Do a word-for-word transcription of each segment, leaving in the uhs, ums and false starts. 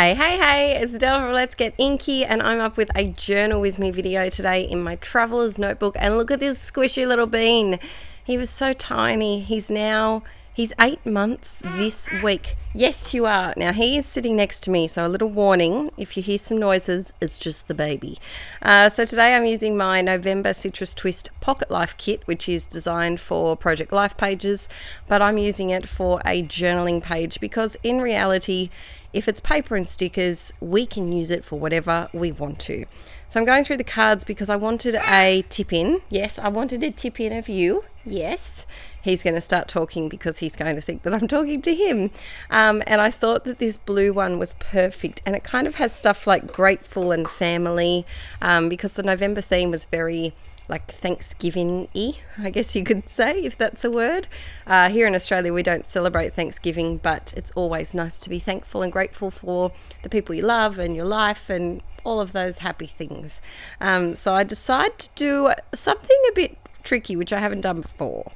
Hey, hey, hey, it's Adele from Let's Get Inky, and I'm up with a journal with me video today in my traveler's notebook. And look at this squishy little bean. He was so tiny. He's now, he's eight months this week. Yes, you are. Now he is sitting next to me, so a little warning, if you hear some noises, it's just the baby. Uh, so today I'm using my November Citrus Twist Pocket Life kit, which is designed for Project Life pages, but I'm using it for a journaling page because in reality, if it's paper and stickers, we can use it for whatever we want to. So I'm going through the cards because I wanted a tip in. Yes, I wanted a tip in of you. Yes. He's going to start talking because he's going to think that I'm talking to him. Um, and I thought that this blue one was perfect. And it kind of has stuff like grateful and family um, because the November theme was very like Thanksgiving-y, I guess you could say, if that's a word. Uh, here in Australia, we don't celebrate Thanksgiving, but it's always nice to be thankful and grateful for the people you love and your life and all of those happy things. Um, so I decided to do something a bit tricky, which I haven't done before.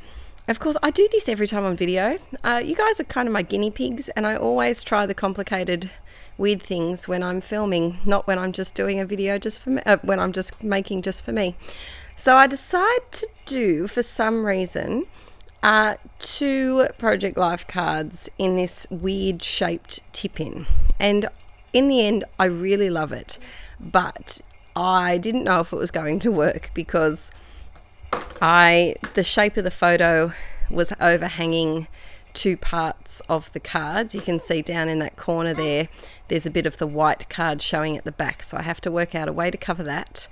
Of course, I do this every time on video. Uh, you guys are kind of my guinea pigs, and I always try the complicated weird things when I'm filming, not when I'm just doing a video just for me, uh, when I'm just making just for me. So I decided to do, for some reason, uh, two Project Life cards in this weird shaped tip-in. And in the end, I really love it. But I didn't know if it was going to work because I the shape of the photo was overhanging two parts of the cards. You can see down in that corner there, there's a bit of the white card showing at the back. So I have to work out a way to cover that.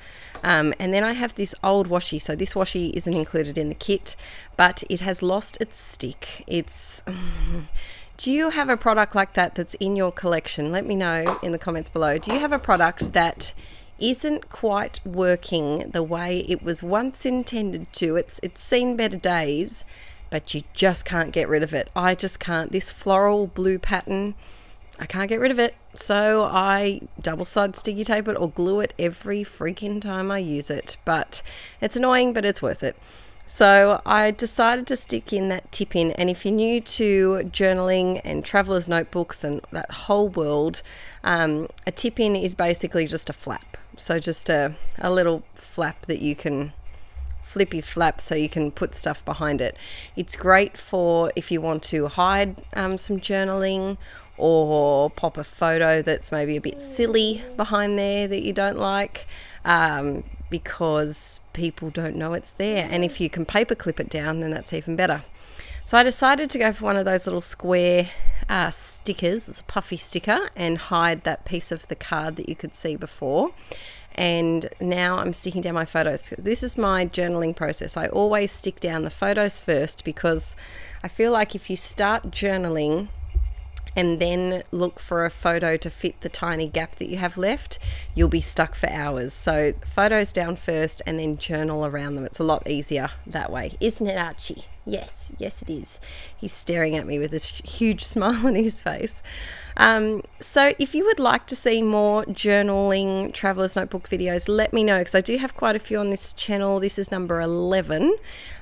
Um, and then I have this old washi. So this washi isn't included in the kit, but it has lost its stick. It's, um, do you have a product like that that's in your collection? Let me know in the comments below. Do you have a product that isn't quite working the way it was once intended to? It's, it's seen better days, but you just can't get rid of it. I just can't. This floral blue pattern, I can't get rid of it. So I double-sided sticky tape it or glue it every freaking time I use it. But it's annoying, but it's worth it. So I decided to stick in that tip in. And if you're new to journaling and traveler's notebooks and that whole world, um, a tip in is basically just a flap. So just a, a little flap that you can flippy flap so you can put stuff behind it. It's great for if you want to hide um, some journaling or pop a photo that's maybe a bit silly behind there that you don't like um, because people don't know it's there. And if you can paper clip it down, then that's even better. So I decided to go for one of those little square uh, stickers. It's a puffy sticker and hide that piece of the card that you could see before. And now I'm sticking down my photos. This is my journaling process. I always stick down the photos first because I feel like if you start journaling and then look for a photo to fit the tiny gap that you have left, you'll be stuck for hours. So photos down first and then journal around them. It's a lot easier that way. Isn't it, Archie? Yes, yes it is. He's staring at me with this huge smile on his face. Um, so if you would like to see more journaling traveler's notebook videos, let me know, because I do have quite a few on this channel. This is number eleven,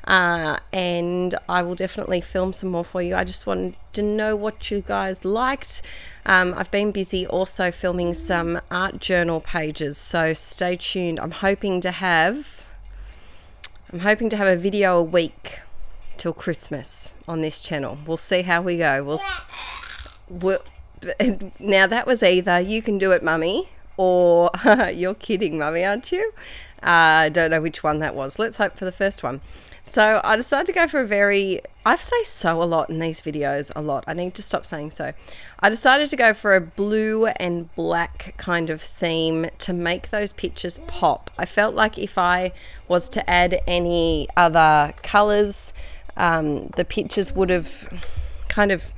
uh, and I will definitely film some more for you. I just wanted to know what you guys liked. Um, I've been busy also filming some art journal pages, so stay tuned. I'm hoping to have, I'm hoping to have a video a week till Christmas on this channel. We'll see how we go. We'll, we'll now that was either you can do it mummy or you're kidding mummy, aren't you? I uh, don't know which one that was. Let's hope for the first one. So I decided to go for a very, I say so a lot in these videos, a lot. I need to stop saying so. I decided to go for a blue and black kind of theme to make those pictures pop. I felt like if I was to add any other colors, Um, the pictures would have kind of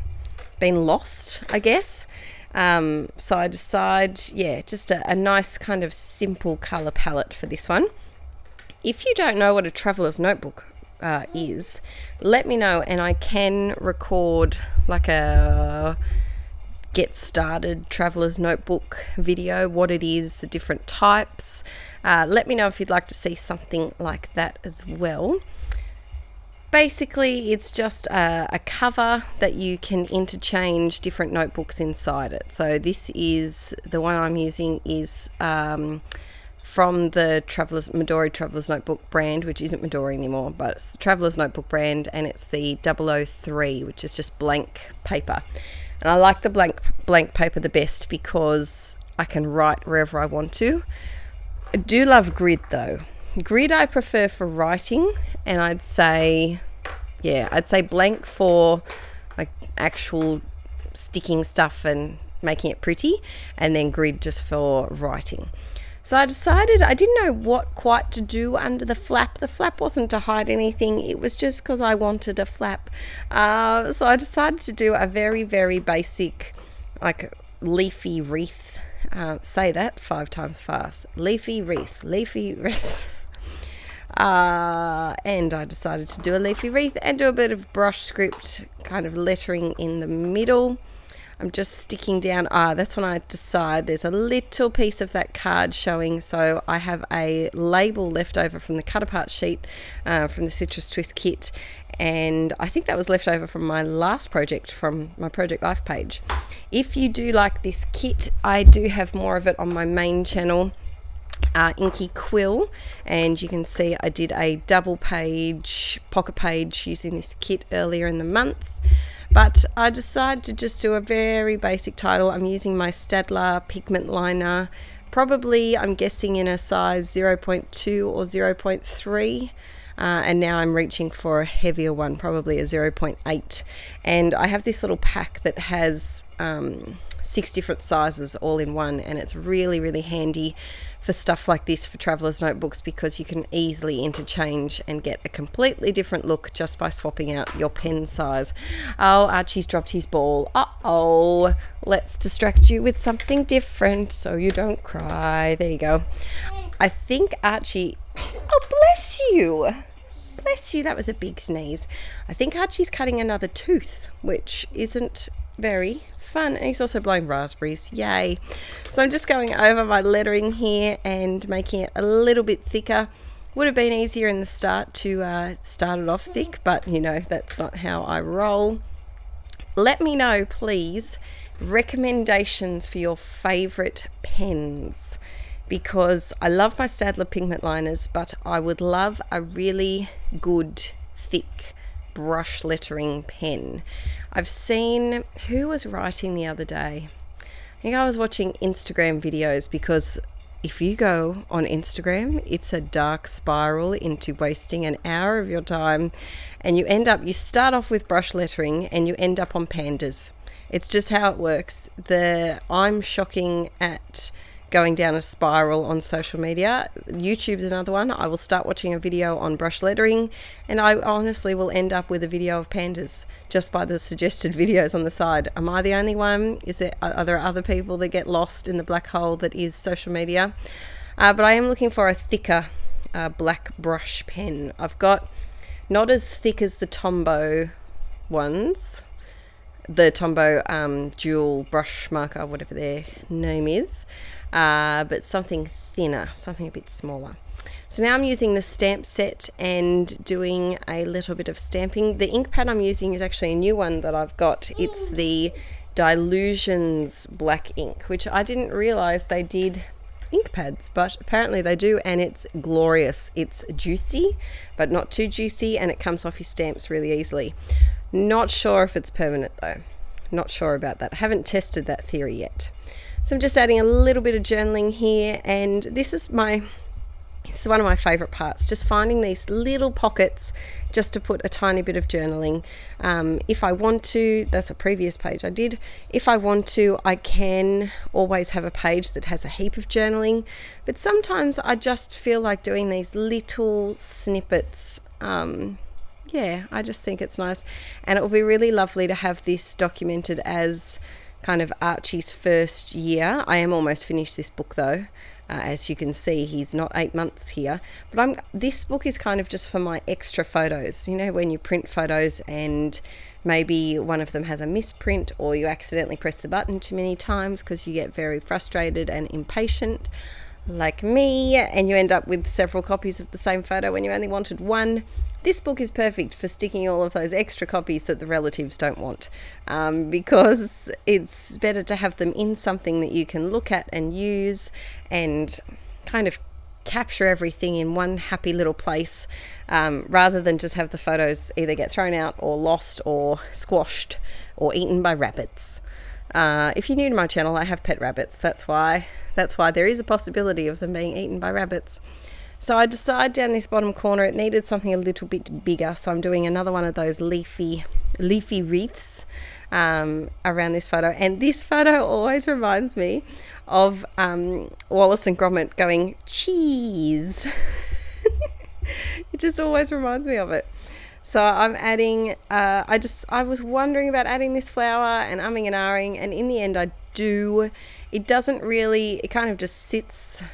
been lost, I guess. Um, so I decide, yeah, just a, a nice kind of simple color palette for this one. If you don't know what a traveler's notebook uh, is, let me know and I can record like a get started traveler's notebook video, what it is, the different types. Uh, let me know if you'd like to see something like that as well. Basically, it's just a, a cover that you can interchange different notebooks inside it. So this is, the one I'm using is um, from the Traveler's, Midori Traveler's Notebook brand, which isn't Midori anymore, but it's the Traveler's Notebook brand, and it's the double oh three, which is just blank paper. And I like the blank, blank paper the best because I can write wherever I want to. I do love grid though. Grid I prefer for writing, and I'd say, yeah, I'd say blank for like actual sticking stuff and making it pretty, and then grid just for writing. So I decided I didn't know what quite to do under the flap. The flap wasn't to hide anything, it was just because I wanted a flap. Uh, so I decided to do a very, very basic, like leafy wreath. Uh, say that five times fast. Leafy wreath, leafy wreath. Uh, and I decided to do a leafy wreath and do a bit of brush script kind of lettering in the middle. I'm just sticking down, ah, that's when I decide there's a little piece of that card showing, so I have a label left over from the cut apart sheet uh, from the Citrus Twist kit, and I think that was left over from my last project, from my Project Life page. If you do like this kit, I do have more of it on my main channel, uh, InkieQuill, and you can see I did a double page, pocket page using this kit earlier in the month. But I decided to just do a very basic title. I'm using my Staedtler pigment liner, probably I'm guessing in a size zero point two or zero point three, uh, and now I'm reaching for a heavier one, probably a zero point eight. And I have this little pack that has um, six different sizes all in one, and it's really, really handy for stuff like this, for traveler's notebooks, because you can easily interchange and get a completely different look just by swapping out your pen size. Oh, Archie's dropped his ball. Uh-oh. Let's distract you with something different so you don't cry. There you go. I think Archie... Oh, bless you. Bless you. That was a big sneeze. I think Archie's cutting another tooth, which isn't very... fun, and he's also blowing raspberries, yay. So I'm just going over my lettering here and making it a little bit thicker. Would have been easier in the start to uh, start it off thick, but you know, that's not how I roll. Let me know, please, recommendations for your favorite pens, because I love my Staedtler pigment liners, but I would love a really good thick brush lettering pen. I've seen, who was writing the other day? I think I was watching Instagram videos, because if you go on Instagram, it's a dark spiral into wasting an hour of your time, and you end up, you start off with brush lettering and you end up on pandas. It's just how it works. The I'm shocking at going down a spiral on social media. YouTube's another one. I will start watching a video on brush lettering, and I honestly will end up with a video of pandas just by the suggested videos on the side. Am I the only one? Is there, are there other people that get lost in the black hole that is social media? Uh, but I am looking for a thicker uh, black brush pen. I've got not as thick as the Tombow ones, the Tombow um, dual brush marker, whatever their name is, uh, but something thinner, something a bit smaller. So now I'm using the stamp set and doing a little bit of stamping. The ink pad I'm using is actually a new one that I've got. It's the Dilusions Black Ink, which I didn't realize they did ink pads, but apparently they do, and it's glorious. It's juicy, but not too juicy, and it comes off your stamps really easily. Not sure if it's permanent though. Not sure about that. I haven't tested that theory yet. So I'm just adding a little bit of journaling here, and this is my, this is one of my favorite parts, just finding these little pockets just to put a tiny bit of journaling. Um, if I want to, that's a previous page I did. If I want to, I can always have a page that has a heap of journaling, but sometimes I just feel like doing these little snippets. Um, yeah, I just think it's nice, and it will be really lovely to have this documented as kind of Archie's first year. I am almost finished this book though. Uh, as you can see, he's not eight months here, but I'm, this book is kind of just for my extra photos. You know, when you print photos and maybe one of them has a misprint, or you accidentally press the button too many times because you get very frustrated and impatient like me, and you end up with several copies of the same photo when you only wanted one. This book is perfect for sticking all of those extra copies that the relatives don't want, um, because it's better to have them in something that you can look at and use and kind of capture everything in one happy little place, um, rather than just have the photos either get thrown out or lost or squashed or eaten by rabbits. Uh, if you're new to my channel, I have pet rabbits. That's why, that's why there is a possibility of them being eaten by rabbits. So I decided down this bottom corner it needed something a little bit bigger, so I'm doing another one of those leafy leafy wreaths um, around this photo. And this photo always reminds me of um, Wallace and Gromit going cheese. It just always reminds me of it. So I'm adding, uh, I just, I was wondering about adding this flower and umming and ahhing, and in the end I do. It doesn't really, it kind of just sits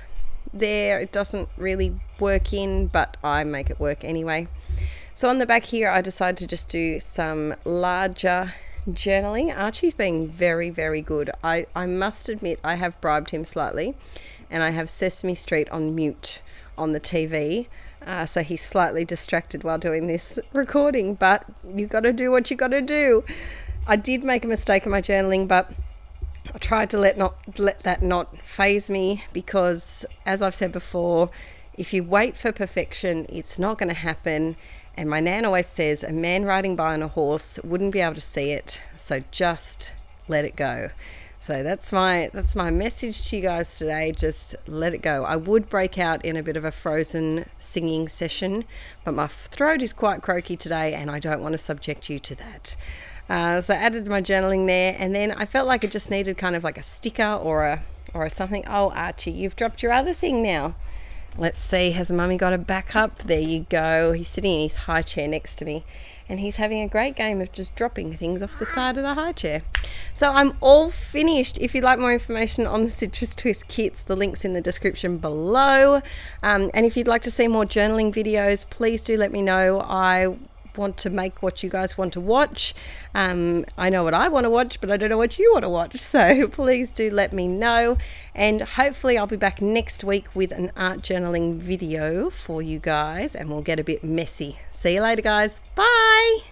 there. It doesn't really work in, but I make it work anyway. So on the back here, I decided to just do some larger journaling. Archie's being very, very good. I, I must admit I have bribed him slightly, and I have Sesame Street on mute on the T V. Uh, so he's slightly distracted while doing this recording, but you've got to do what you got to do. I did make a mistake in my journaling, but I tried to let, not, let that not faze me, because as I've said before, if you wait for perfection, it's not going to happen. And my nan always says, a man riding by on a horse wouldn't be able to see it, so just let it go. So that's my that's my message to you guys today. Just let it go. I would break out in a bit of a Frozen singing session, but my throat is quite croaky today and I don't want to subject you to that. Uh, so I added my journaling there, and then I felt like it just needed kind of like a sticker or a or a something. Oh, Archie, you've dropped your other thing now. Let's see, has Mummy got a back up? There you go. He's sitting in his high chair next to me, and he's having a great game of just dropping things off the side of the high chair. So I'm all finished. If you'd like more information on the Citrus Twist kits, the link's in the description below. Um, and if you'd like to see more journaling videos, please do let me know. I want to make what you guys want to watch. Um, I know what I want to watch, but I don't know what you want to watch. So please do let me know. And hopefully I'll be back next week with an art journaling video for you guys, and we'll get a bit messy. See you later, guys. Bye.